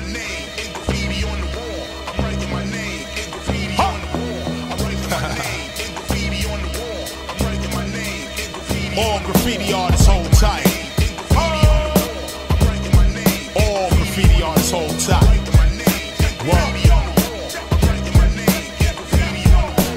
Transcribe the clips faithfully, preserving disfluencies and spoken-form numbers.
my name in graffiti on the wall. I'm writing my name in graffiti on the wall. I'm writing my name in graffiti on the wall. I'm writing my name in graffiti. All graffiti artists hold tight. All graffiti artists hold tight.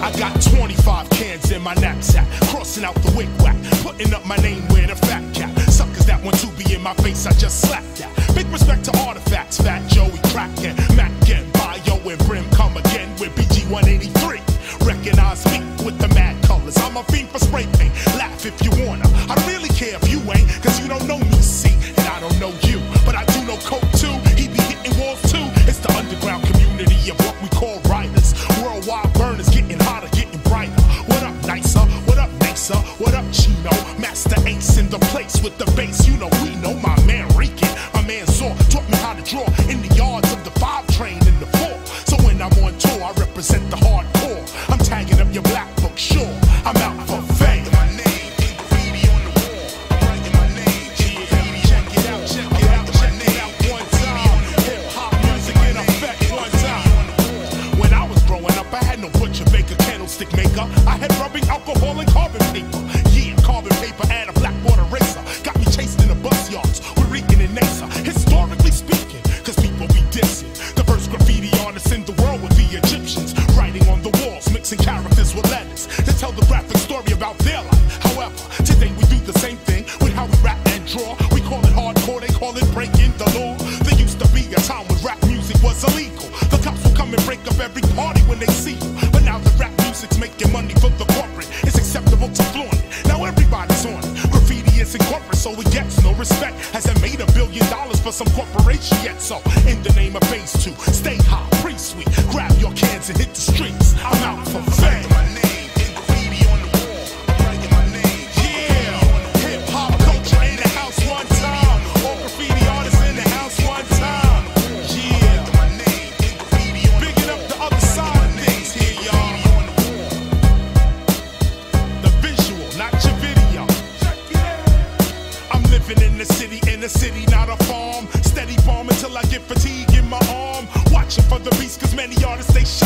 I got twenty-five cans in my knapsack, crossing out the wig-whack, putting up my name with a fat cap. Suckers that want to be in my face, I just slapped that. Big respect to artifacts, Fat Joey, Crackin' Mac and Bio and Brim come again with B G one eighty-three. Recognize me with the mad colors, I'm a fiend for spray paint, laugh if you wanna. I don't really care if you ain't, cause you don't know me, see, and I don't know you. But I do know Coke too, he be hitting walls too. It's the underground community of what we call writers. Worldwide burners getting hotter, getting brighter. What up, Nicer? What up, Mesa? What up, Chino? Master Ace in the place with the bass. You know we know my man Reekin. My man Zor taught me how to draw in the yards of the five train in the four. So when I'm on tour, I represent the hardcore. I'm tagging up your black book, sure. I'm out for fame. My name in graffiti on the wall. I'm writing my name. Check it out, check it out, check it out one time. Hip hop music in effect one time. When I was growing up, I had no butcher, baker, candlestick maker. I had rubbing alcohol and carbon paper. Yeah, carbon paper and a blackwater racer. Got me chased in the bus yards with Reekin and Nicer. Historically speaking, cause people be dissing. The first graffiti artists in the world were the Egyptians. Writing on the walls, mixing characters with letters to tell the graphic story about their life. However, today we do the same thing with how we rap and draw. We call it hardcore, they call it breaking the law. There used to be a time when rap music was illegal. The cops would come and break up every party when they see you. But now the rap music's making money for the corporate. It's acceptable to flaunt it. Now everybody's on it. Graffiti is in corporate, so it gets no respect. Hasn't made a billion dollars for some corporation yet. So, in the name of phase two, stay high, pre-sweet. Grab your cans and hit the streets. I'm out for fame. My name in graffiti on the wall. I'm writing my name. Yeah, hip-hop culture in the house one time. All graffiti artists in the house one time. In the city, in the city, not a farm. Steady farm until I get fatigue in my arm. Watching for the beast, cause many artists, they shit.